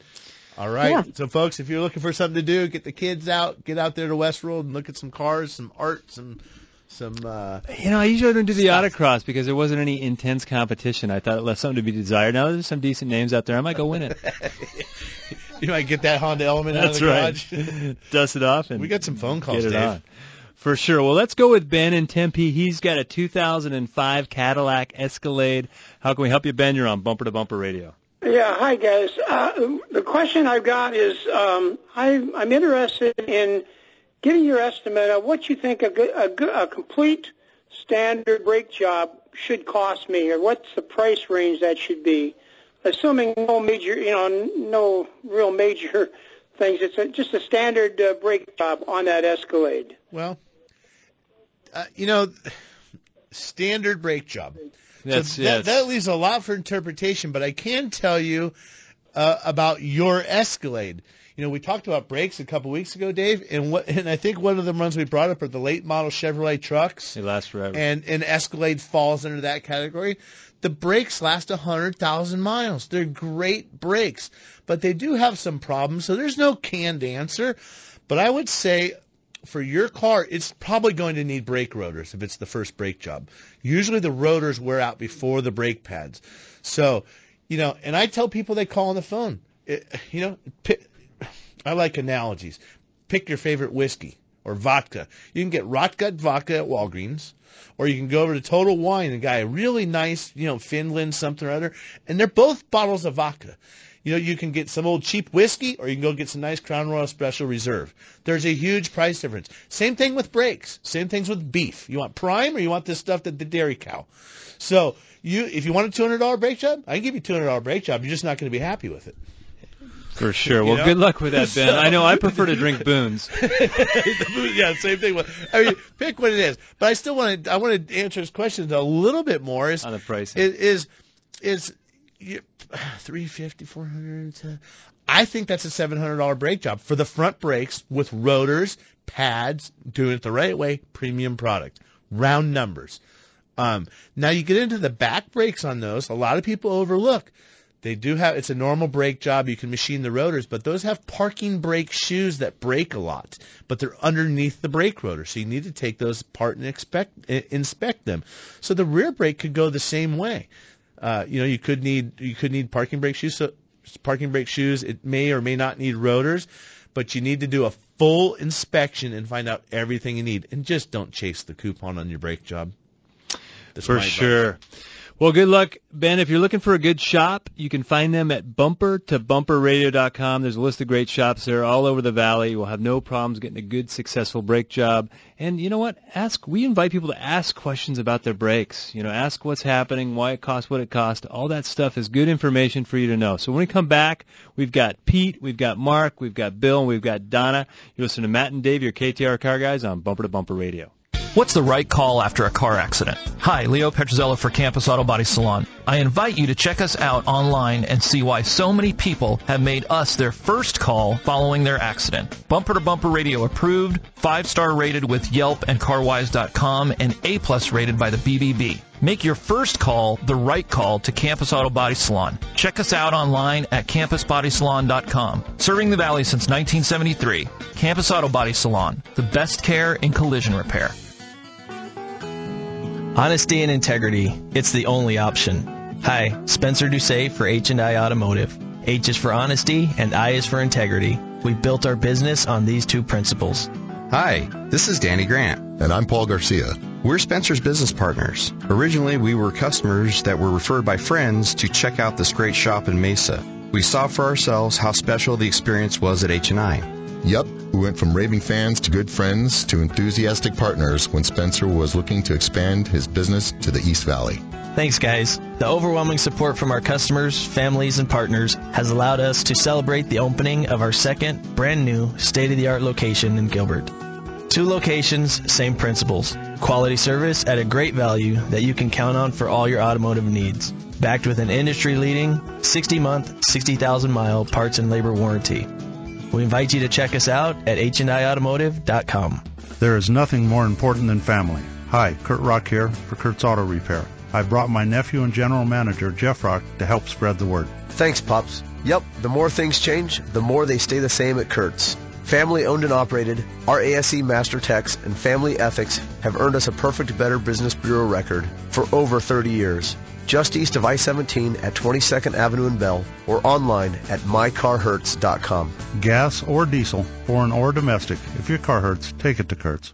All right. Yeah. So, folks, if you're looking for something to do, get the kids out, get out there to Westworld and look at some cars, some art, some – Some, uh, you know, I usually don't do the autocross because there wasn't any intense competition. I thought it left something to be desired. Now there's some decent names out there. I might go win it. You might get that Honda Element out That's of the right. garage. Dust it off. And we got some phone calls, get it Dave. On. For sure. Well, let's go with Ben in Tempe. He's got a two thousand five Cadillac Escalade. How can we help you, Ben? You're on Bumper to Bumper Radio. Yeah. Hi, guys. Uh, the question I've got is um, I, I'm interested in give me your estimate of what you think a, good, a, good, a complete standard brake job should cost me, or what's the price range that should be, assuming no major, you know, no real major things. It's a, just a standard uh, brake job on that Escalade. Well, uh, you know, standard brake job. That's, so that, yes. that leaves a lot for interpretation, but I can tell you uh, about your Escalade. You know, we talked about brakes a couple weeks ago, Dave, and what and I think one of the ones we brought up are the late model Chevrolet trucks. They last forever. And and Escalade falls under that category. The brakes last one hundred thousand miles. They're great brakes, but they do have some problems, so there's no canned answer. But I would say for your car, it's probably going to need brake rotors if it's the first brake job. Usually the rotors wear out before the brake pads. So, you know, and I tell people they call on the phone, it, you know, pick, I like analogies. Pick your favorite whiskey or vodka. You can get rot gut vodka at Walgreens, or you can go over to Total Wine and got a really nice, you know, Finland something or other, and they're both bottles of vodka. You know, you can get some old cheap whiskey, or you can go get some nice Crown Royal Special Reserve. There's a huge price difference. Same thing with brakes. Same things with beef. You want prime, or you want this stuff that the dairy cow. So you, if you want a two hundred dollars brake job, I can give you a two hundred dollars brake job. You're just not going to be happy with it. For sure. Well, you know? Good luck with that, Ben. So, I know I prefer to drink Boone's. Yeah, same thing. I mean, pick what it is. But I still want to. I want to answer his questions a little bit more. Is, on the pricing. Is is, is three fifty, four hundred? I think that's a seven hundred dollar brake job for the front brakes with rotors, pads, doing it the right way. Premium product. Round numbers. Um, now you get into the back brakes on those. A lot of people overlook. They do have, it's a normal brake job. You can machine the rotors, but those have parking brake shoes that brake a lot, but they're underneath the brake rotor. So you need to take those apart and expect, inspect them. So the rear brake could go the same way. Uh, you know, you could need, you could need parking brake shoes. So parking brake shoes, it may or may not need rotors, but you need to do a full inspection and find out everything you need. And just don't chase the coupon on your brake job. That's for sure. Well, good luck, Ben. If you're looking for a good shop, you can find them at bumper to bumper radio dot com. There's a list of great shops there all over the valley. You will have no problems getting a good, successful brake job. And you know what? Ask. We invite people to ask questions about their brakes. You know, ask what's happening, why it costs what it costs. All that stuff is good information for you to know. So when we come back, we've got Pete, we've got Mark, we've got Bill, and we've got Donna. You listen to Matt and Dave, your K T R Car Guys on Bumper to Bumper Radio. What's the right call after a car accident? Hi, Leo Petruzzello for Campus Auto Body Salon. I invite you to check us out online and see why so many people have made us their first call following their accident. Bumper to Bumper Radio approved, five-star rated with Yelp and car wise dot com, and A plus rated by the B B B. Make your first call the right call to Campus Auto Body Salon. Check us out online at campus body salon dot com. Serving the Valley since nineteen seventy-three, Campus Auto Body Salon, the best care in collision repair. Honesty and integrity, it's the only option. Hi, Spencer Doucet for H and I Automotive. H is for honesty and I is for integrity. We built our business on these two principles. Hi, this is Danny Grant. And I'm Paul Garcia. We're Spencer's business partners. Originally, we were customers that were referred by friends to check out this great shop in Mesa. We saw for ourselves how special the experience was at H and I. Yep, we went from raving fans to good friends to enthusiastic partners when Spencer was looking to expand his business to the East Valley. Thanks, guys. The overwhelming support from our customers, families, and partners has allowed us to celebrate the opening of our second, brand-new, state-of-the-art location in Gilbert. Two locations, same principles. Quality service at a great value that you can count on for all your automotive needs. Backed with an industry-leading sixty month, sixty thousand mile parts and labor warranty. We invite you to check us out at h and i automotive dot com. There is nothing more important than family. Hi, Kurt Rock here for Kurt's Auto Repair. I brought my nephew and general manager, Jeff Rock, to help spread the word. Thanks, Pops. Yep, the more things change, the more they stay the same at Kurt's. Family owned and operated, our A S E Master Techs and family ethics have earned us a perfect Better Business Bureau record for over thirty years. Just east of I seventeen at twenty-second Avenue and Bell, or online at my car hertz dot com. Gas or diesel, foreign or domestic, if your car hurts, take it to Kurtz.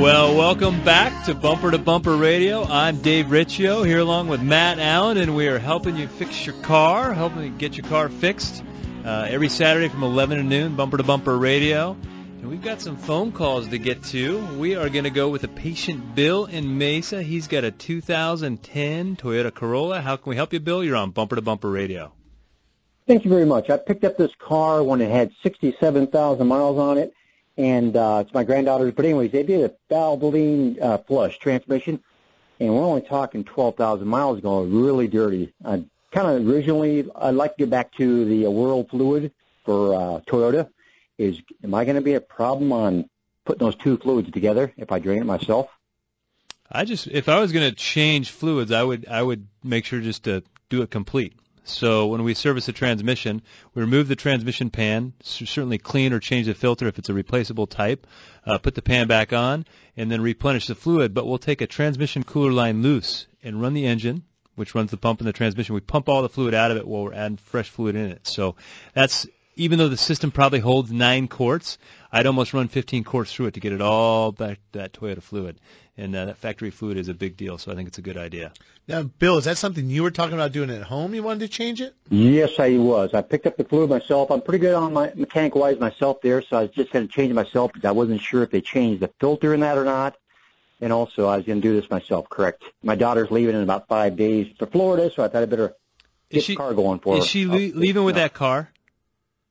Well, welcome back to Bumper to Bumper Radio. I'm Dave Riccio here along with Matt Allen, and we are helping you fix your car, helping you get your car fixed uh, every Saturday from eleven to noon, Bumper to Bumper Radio. And we've got some phone calls to get to. We are going to go with a patient Bill in Mesa. He's got a two thousand ten Toyota Corolla. How can we help you, Bill? You're on Bumper to Bumper Radio. Thank you very much. I picked up this car when it had sixty-seven thousand miles on it. And uh, it's my granddaughter's, but anyways, they did a Valvoline uh, flush transmission, and we're only talking twelve thousand miles ago, really dirty. Uh, kind of originally, I'd like to get back to the uh, Whirl fluid for uh, Toyota. Is am I going to be a problem on putting those two fluids together if I drain it myself? I just, if I was going to change fluids, I would, I would make sure just to do it complete. So when we service the transmission, we remove the transmission pan, certainly clean or change the filter if it's a replaceable type, uh, put the pan back on, and then replenish the fluid. But we'll take a transmission cooler line loose and run the engine, which runs the pump and the transmission. We pump all the fluid out of it while we're adding fresh fluid in it. So that's, even though the system probably holds nine quarts, I'd almost run fifteen quarts through it to get it all back to that Toyota fluid. And uh, that factory fluid is a big deal, so I think it's a good idea. Now, Bill, is that something you were talking about doing at home? You wanted to change it? Yes, I was. I picked up the fluid myself. I'm pretty good on my mechanic-wise myself there, so I was just going to change it myself because I wasn't sure if they changed the filter in that or not. And also, I was going to do this myself, correct? My daughter's leaving in about five days for Florida, so I thought I'd better get is she, the car going for is her. Is she le- oh, leaving with no. that car?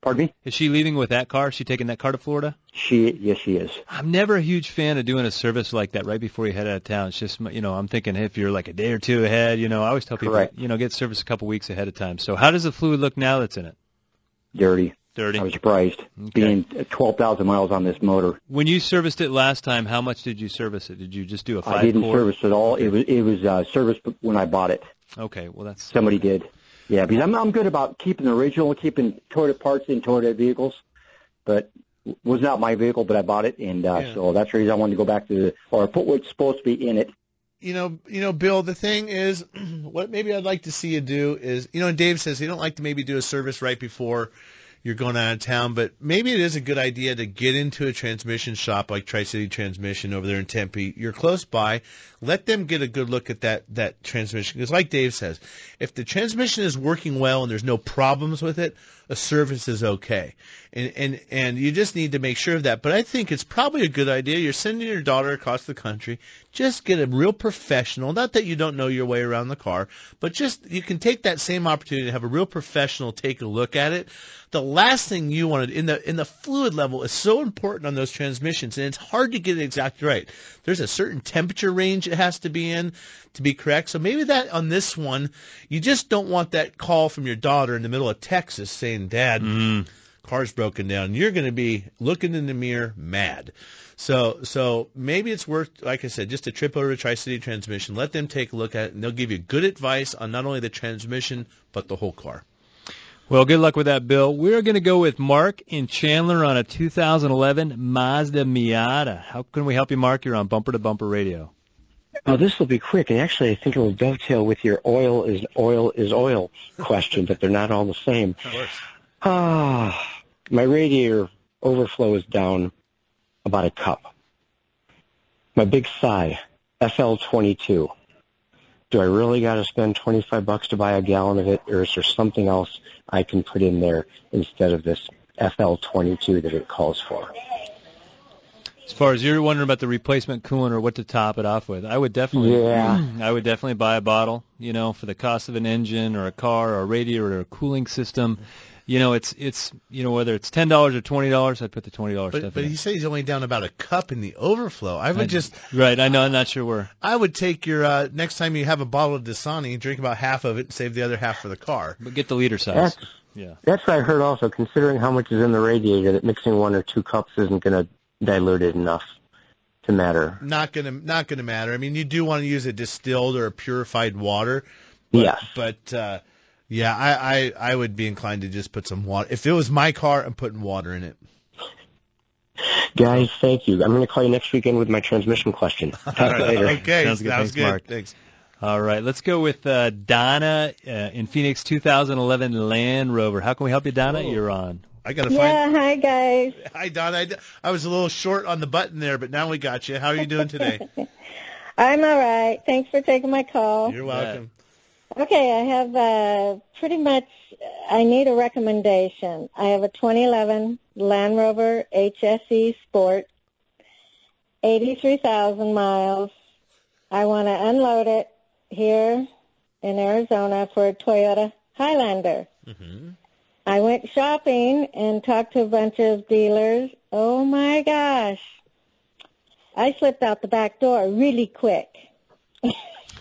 Pardon me? Is she leaving with that car? Is she taking that car to Florida? She, yes, she is. I'm never a huge fan of doing a service like that right before you head out of town. It's just, you know, I'm thinking if you're like a day or two ahead, you know, I always tell people, Correct. you know, get service a couple weeks ahead of time. So how does the fluid look now that's in it? Dirty. Dirty. I was surprised, okay. being twelve thousand miles on this motor. When you serviced it last time, how much did you service it? Did you just do a five-quart? I didn't quart? service it all. Okay. It was, it was uh, serviced when I bought it. Okay, well, that's... Somebody okay. did. Yeah, because I'm, I'm good about keeping the original, keeping Toyota parts in Toyota vehicles, but it was not my vehicle, but I bought it, and uh, yeah. so that's the reason I wanted to go back to the, or put what's supposed to be in it you know, you know, Bill, the thing is, what maybe I'd like to see you do is, you know, and Dave says he don't like to maybe do a service right before you're going out of town, but maybe it is a good idea to get into a transmission shop like Tri-City Transmission over there in Tempe. You're close by. Let them get a good look at that, that transmission. Because like Dave says, if the transmission is working well and there's no problems with it, a service is okay. And, and, and you just need to make sure of that. But I think it's probably a good idea. You're sending your daughter across the country. Just get a real professional. Not that you don't know your way around the car, but just you can take that same opportunity to have a real professional take a look at it. The last thing you wanted in the in the fluid level is so important on those transmissions, and it's hard to get it exactly right. There's a certain temperature range it has to be in to be correct. So maybe that on this one, you just don't want that call from your daughter in the middle of Texas saying, "Dad, mm. car's broken down." You're going to be looking in the mirror mad. So so maybe it's worth, like I said, just a trip over to Tri-City Transmission. Let them take a look at it, and they'll give you good advice on not only the transmission but the whole car. Well, good luck with that, Bill. We're going to go with Mark in Chandler on a two thousand eleven Mazda Miata. How can we help you, Mark? You're on Bumper to Bumper Radio. Oh, this will be quick, and actually I think it will dovetail with your oil is oil is oil question, but they're not all the same. Of course. Ah, my radiator overflow is down about a cup. My big sigh, F L twenty-two. Do I really got to spend twenty-five bucks to buy a gallon of it, or is there something else I can put in there instead of this F L twenty-two that it calls for? As far as you're wondering about the replacement coolant or what to top it off with, I would definitely, yeah. I would definitely buy a bottle. You know, for the cost of an engine or a car or a radiator or a cooling system. You know, it's it's you know whether it's ten dollars or twenty dollars, I'd put the twenty dollars stuff in. But you say he's only down about a cup in the overflow. I would I, just right. I know. I'm not sure where. I would take your uh, next time you have a bottle of Dasani, drink about half of it, and save the other half for the car. But get the liter size. That's, yeah. That's what I heard also. Considering how much is in the radiator, that mixing one or two cups isn't going to dilute it enough to matter. Not gonna not gonna matter. I mean, you do want to use a distilled or a purified water. But, yes. But. Uh, Yeah, I, I, I would be inclined to just put some water. If it was my car, I'm putting water in it. Guys, thank you. I'm going to call you next weekend with my transmission question. Talk right. later. Okay, sounds good. Sounds Thanks, good. Mark. Thanks. All right, let's go with uh, Donna uh, in Phoenix, two thousand eleven Land Rover. How can we help you, Donna? Whoa. You're on. I gotta yeah, find... hi, guys. Hi, Donna. I, I was a little short on the button there, but now we got you. How are you doing today? I'm all right. Thanks for taking my call. You're welcome. Yeah. Okay, I have uh, pretty much, I need a recommendation. I have a twenty eleven Land Rover H S E Sport, eighty-three thousand miles. I want to unload it here in Arizona for a Toyota Highlander. Mm-hmm. I went shopping and talked to a bunch of dealers. Oh, my gosh. I slipped out the back door really quick.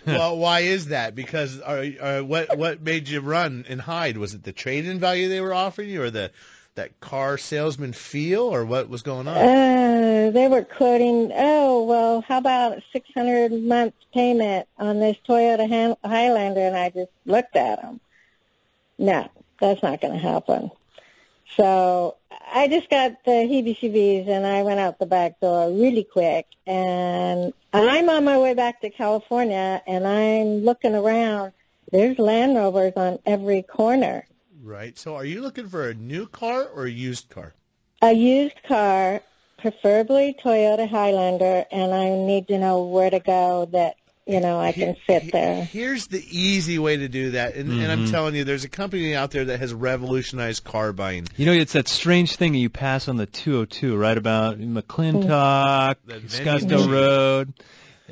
Well, why is that? Because are, are, what what made you run and hide? Was it the trade-in value they were offering you, or the that car salesman feel, or what was going on? Uh, they were quoting, oh, well, how about a six hundred month payment on this Toyota Highlander? And I just looked at them. No, that's not going to happen. So I just got the heebie-jeebies, and I went out the back door really quick. And I'm on my way back to California, and I'm looking around. There's Land Rovers on every corner. Right. So are you looking for a new car or a used car? A used car, preferably Toyota Highlander, and I need to know where to go that, you know, I can sit there. Here's the easy way to do that. And, mm-hmm. and I'm telling you, there's a company out there that has revolutionized car buying. You know, it's that strange thing that you pass on the two oh two, right, about McClintock, mm-hmm. Scottsdale mm-hmm. Road,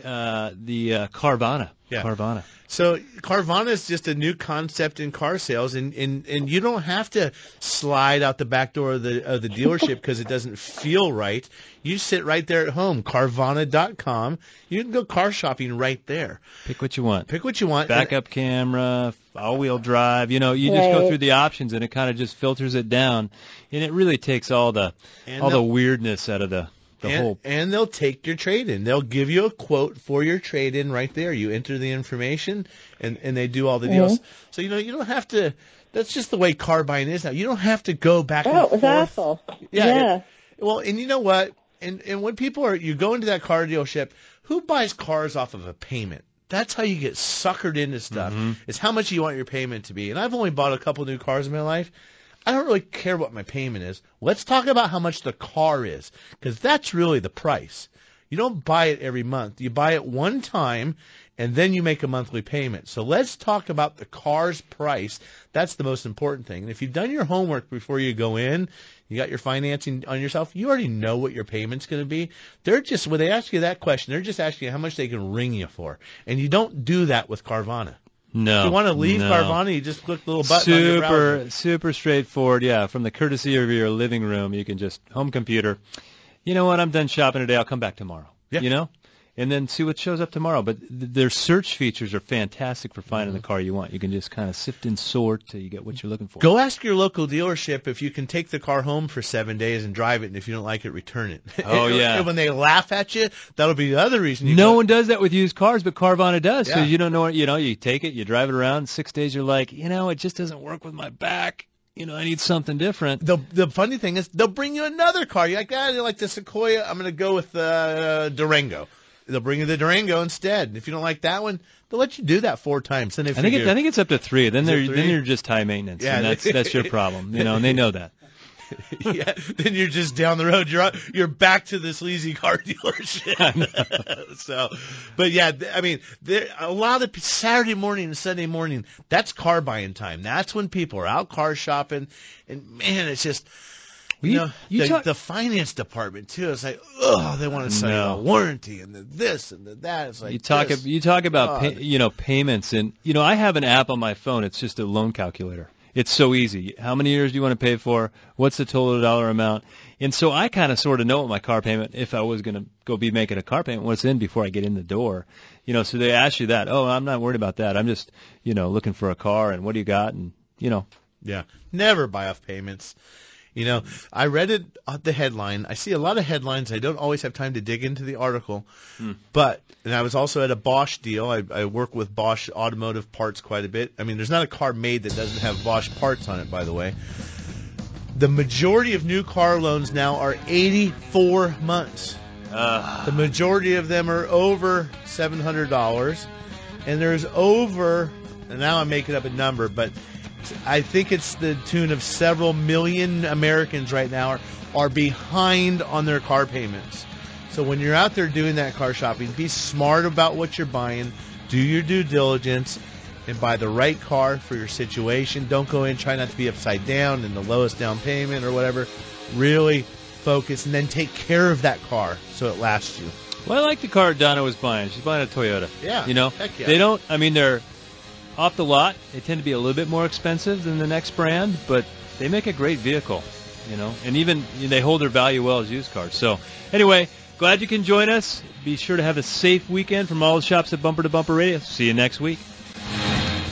uh, the uh, Carvana. Yeah. Carvana. So Carvana is just a new concept in car sales, and, and, and you don't have to slide out the back door of the, of the dealership because it doesn't feel right. You sit right there at home, Carvana dot com. You can go car shopping right there. Pick what you want. Pick what you want. Backup and, camera, all-wheel drive. You know, you right. just go through the options, and it kind of just filters it down, and it really takes all the all the weirdness out of the. The and, whole. and they'll take your trade-in. They'll give you a quote for your trade-in right there. You enter the information, and, and they do all the deals. Mm-hmm. So, you know, you don't have to – that's just the way car buying is now. You don't have to go back oh, and forth. Oh, it was awful. Yeah. yeah. It, well, and you know what? and, and when people are, you go into that car dealership, who buys cars off of a payment? That's how you get suckered into stuff. Mm-hmm. It's how much you want your payment to be. And I've only bought a couple new cars in my life. I don't really care what my payment is. Let's talk about how much the car is, because that's really the price. You don't buy it every month. You buy it one time, and then you make a monthly payment. So let's talk about the car's price. That's the most important thing. And if you've done your homework before you go in, you got your financing on yourself, you already know what your payment's going to be. They're just, when they ask you that question, they're just asking you how much they can ring you for. And you don't do that with Carvana. No. If you want to leave no. Carvana, you just click the little button super, on your browser. Super straightforward, yeah. From the courtesy of your living room, you can just, home computer, you know what, I'm done shopping today, I'll come back tomorrow. Yeah. You know? And then see what shows up tomorrow. But th- their search features are fantastic for finding mm-hmm. the car you want. You can just kind of sift and sort till you get what you're looking for. Go ask your local dealership if you can take the car home for seven days and drive it, and if you don't like it, return it. Oh, and, yeah. And when they laugh at you, that'll be the other reason. You no go. one does that with used cars, but Carvana does. Yeah. So you don't know, you know, you take it, you drive it around, six days you're like, you know, it just doesn't work with my back. You know, I need something different. The the funny thing is they'll bring you another car. You're like, ah, I like the Sequoia. I'm going to go with the uh, Durango. They'll bring you the Durango instead. If you don't like that one, they'll let you do that four times. And if I think you do, it, I think it's up to three. Then they're three? then you're just high maintenance. Yeah, and that's that's your problem. You know, and they know that. Yeah, then you're just down the road. You're you're back to this sleazy car dealership. So, but yeah, I mean, there a lot of Saturday morning and Sunday morning. That's car buying time. That's when people are out car shopping, and man, it's just. You, you know, you the, talk- the finance department, too, it's like, oh, they want to sign no. a warranty and the this and the that. It's like you talk, ab- you talk about, oh, pay- you know, payments. And, you know, I have an app on my phone. It's just a loan calculator. It's so easy. How many years do you want to pay for? What's the total dollar amount? And so I kind of sort of know what my car payment, if I was going to go be making a car payment, what's in before I get in the door. You know, so they ask you that. Oh, I'm not worried about that. I'm just, you know, looking for a car and what do you got? And, you know. Yeah. Never buy off payments. You know, I read it at the headline. I see a lot of headlines. I don't always have time to dig into the article. Mm. But, and I was also at a Bosch deal. I, I work with Bosch automotive parts quite a bit. I mean, there's not a car made that doesn't have Bosch parts on it, by the way. The majority of new car loans now are eighty-four months. Uh. The majority of them are over seven hundred dollars. And there's over, and now I'm making up a number, but I think it's the tune of several million Americans right now are, are behind on their car payments. So when you're out there doing that car shopping, be smart about what you're buying. Do your due diligence and buy the right car for your situation. Don't go in, try not to be upside down and the lowest down payment or whatever. Really focus and then take care of that car so it lasts you. Well, I like the car Donna was buying. She's buying a Toyota. Yeah. You know, heck yeah. They don't, I mean, they're off the lot, they tend to be a little bit more expensive than the next brand, but they make a great vehicle, you know, and even they hold their value well as used cars. So anyway, glad you can join us. Be sure to have a safe weekend from all the shops at Bumper to Bumper Radio. See you next week.